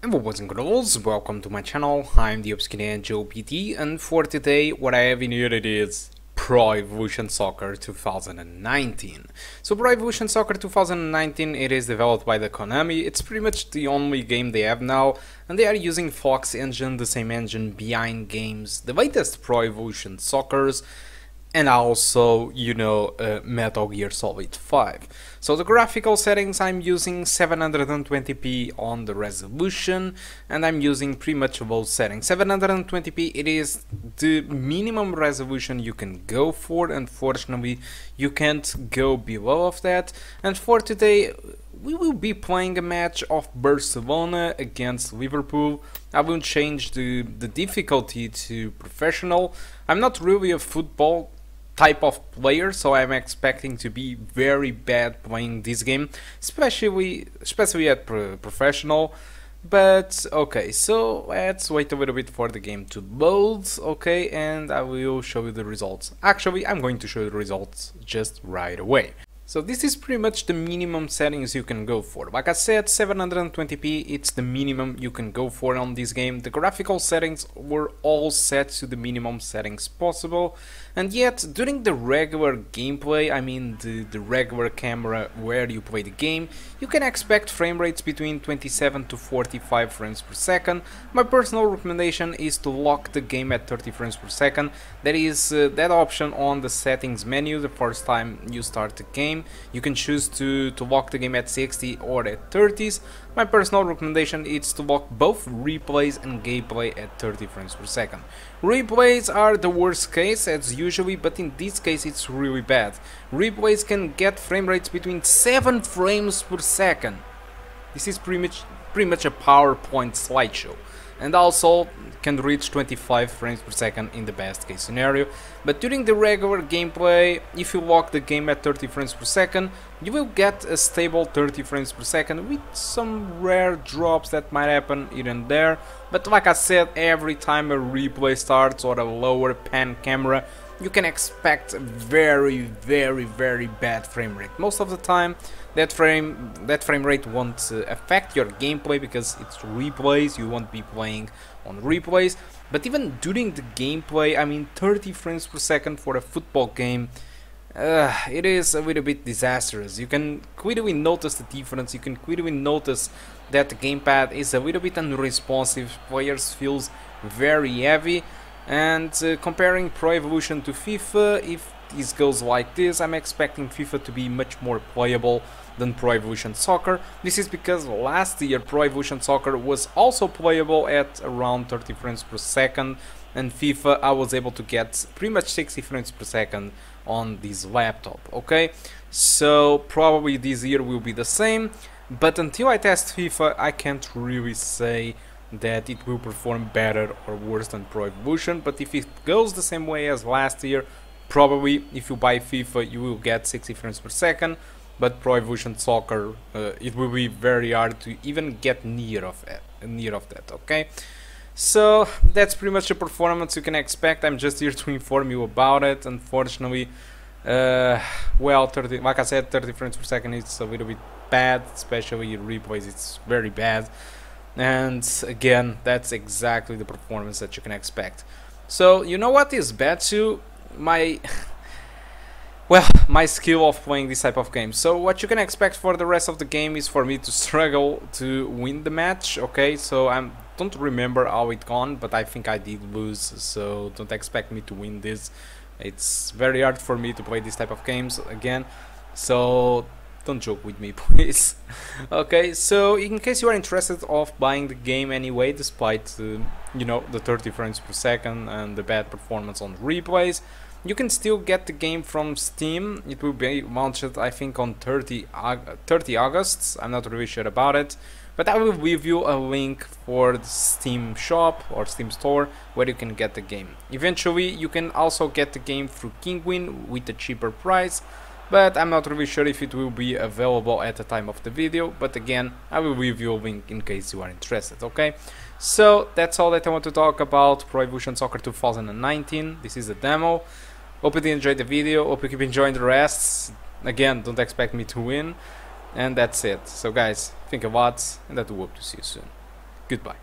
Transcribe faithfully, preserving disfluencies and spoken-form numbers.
And what's and girls, welcome to my channel. I'm the Obscure Angel P T, and for today what I have in here it is Pro Evolution Soccer two thousand nineteen. So Pro Evolution Soccer two thousand nineteen, it is developed by the Konami. It's pretty much the only game they have now, and they are using Fox Engine, the same engine behind games, the latest Pro Evolution Soccers, and also, you know, uh, Metal Gear Solid five. So the graphical settings, I'm using seven hundred twenty p on the resolution, and I'm using pretty much both settings. seven hundred twenty p, it is the minimum resolution you can go for. Unfortunately, you can't go below of that. And for today, we will be playing a match of Barcelona against Liverpool. I will change the, the difficulty to professional. I'm not really a football type of player, so I'm expecting to be very bad playing this game, especially especially at pro professional. But okay, so let's wait a little bit for the game to load, okay, and I will show you the results. Actually, I'm going to show you the results just right away. So this is pretty much the minimum settings you can go for. Like I said, seven hundred twenty p, it's the minimum you can go for on this game. The graphical settings were all set to the minimum settings possible. And yet, during the regular gameplay, I mean the, the regular camera where you play the game, you can expect frame rates between twenty-seven to forty-five frames per second. My personal recommendation is to lock the game at thirty frames per second. There is uh, that option on the settings menu the first time you start the game. You can choose to, to lock the game at sixty or at thirties. My personal recommendation is to lock both replays and gameplay at thirty frames per second. Replays are the worst case as usually, but in this case it's really bad. Replays can get frame rates between seven frames per second. This is pretty much, pretty much a PowerPoint slideshow. And also can reach twenty-five frames per second in the best case scenario, but during the regular gameplay, if you lock the game at thirty frames per second, you will get a stable thirty frames per second with some rare drops that might happen here and there, but like I said, every time a replay starts or a lower pan camera, you can expect a very, very, very bad frame rate. Most of the time, that frame that frame rate won't uh, affect your gameplay because it's replays. You won't be playing on replays. But even during the gameplay, I mean, thirty frames per second for a football game, uh, it is a little bit disastrous. You can clearly notice the difference. You can clearly notice that the gamepad is a little bit unresponsive. Players feels very heavy. And uh, comparing Pro Evolution to FIFA, if this goes like this, I'm expecting FIFA to be much more playable than Pro Evolution Soccer. This is because last year Pro Evolution Soccer was also playable at around thirty frames per second, and FIFA I was able to get pretty much sixty frames per second on this laptop, okay? So probably this year will be the same, but until I test FIFA I can't really say that it will perform better or worse than Pro Evolution. But if it goes the same way as last year, probably if you buy FIFA you will get sixty frames per second, but Pro Evolution Soccer, uh, it will be very hard to even get near of it, near of that, okay? So that's pretty much the performance you can expect. I'm just here to inform you about it. Unfortunately, uh, well, thirty, like I said, thirty frames per second is a little bit bad, especially in replays, it's very bad. And again, that's exactly the performance that you can expect. So you know what is bad too? My well, my skill of playing this type of game. So what you can expect for the rest of the game is for me to struggle to win the match. Okay, so I don't remember how it gone, but I think I did lose. So don't expect me to win this. It's very hard for me to play this type of games again. So don't joke with me, please. Okay, so in case you are interested of buying the game anyway, despite uh, you know, the thirty frames per second and the bad performance on replays, you can still get the game from Steam. It will be launched, I think, on thirty August. I'm not really sure about it, but I will leave you a link for the Steam shop or Steam store where you can get the game. Eventually, you can also get the game through Kinguin with a cheaper price. But I'm not really sure if it will be available at the time of the video, but again, I will leave you a link in case you are interested, okay? So, that's all that I want to talk about Pro Evolution Soccer two thousand nineteen, this is the demo. Hope you enjoyed the video, hope you keep enjoying the rest. Again, don't expect me to win, and that's it. So guys, think a lot, and I do hope to see you soon. Goodbye.